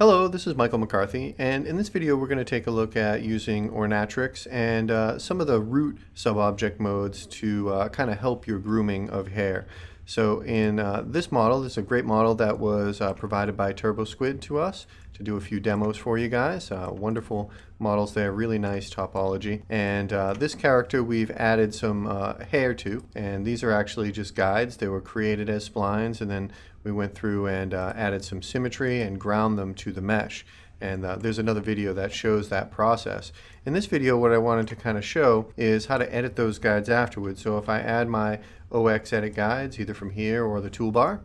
Hello, this is Michael McCarthy, and in this video we're going to take a look at using Ornatrix and some of the root sub-object modes to kind of help your grooming of hair. So in this model, this is a great model that was provided by TurboSquid to us to do a few demos for you guys. Wonderful models there, really nice topology. And this character we've added some hair to, and these are actually just guides. They were created as splines, and then we went through and added some symmetry and ground them to the mesh. And there's another video that shows that process. In this video, what I wanted to kind of show is how to edit those guides afterwards. So if I add my OX Edit Guides, either from here or the toolbar,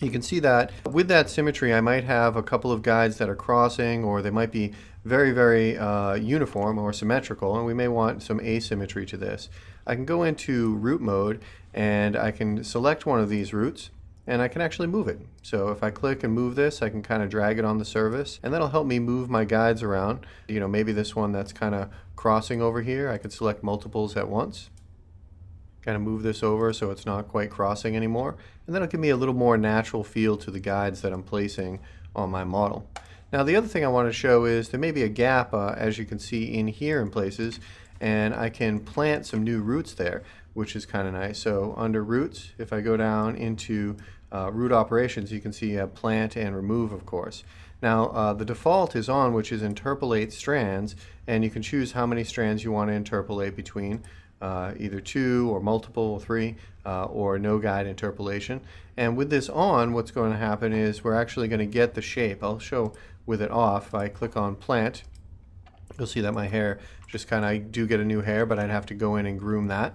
you can see that with that symmetry, I might have a couple of guides that are crossing, or they might be very, very uniform or symmetrical, and we may want some asymmetry to this. I can go into root mode, and I can select one of these roots, and I can actually move it. So if I click and move this, I can kind of drag it on the surface, and that'll help me move my guides around. You know, maybe this one that's kind of crossing over here, I could select multiples at once, kind of move this over so it's not quite crossing anymore, and that'll give me a little more natural feel to the guides that I'm placing on my model. Now the other thing I want to show is there may be a gap, as you can see in here in places, and I can plant some new roots there, which is kind of nice. So under roots, if I go down into root operations, you can see plant and remove, of course. Now the default is on, which is interpolate strands, and you can choose how many strands you want to interpolate between, either two or multiple or three, or no guide interpolation. And with this on, what's going to happen is we're actually going to get the shape. I'll show with it off. If I click on plant, you'll see that my hair just kind of, I do get a new hair, but I'd have to go in and groom that.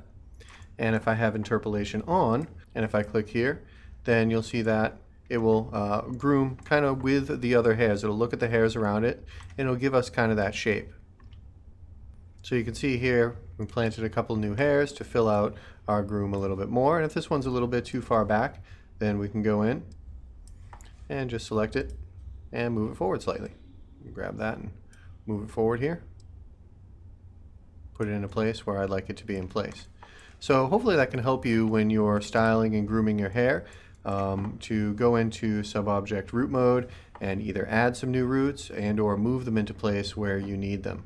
And if I have interpolation on, and if I click here, then you'll see that it will groom kind of with the other hairs. It'll look at the hairs around it, and it'll give us kind of that shape. So you can see here, we planted a couple new hairs to fill out our groom a little bit more. And if this one's a little bit too far back, then we can go in and just select it and move it forward slightly. Grab that and move it forward here. Put it in a place where I'd like it to be in place. So hopefully that can help you when you're styling and grooming your hair, to go into sub-object root mode and either add some new roots and or move them into place where you need them.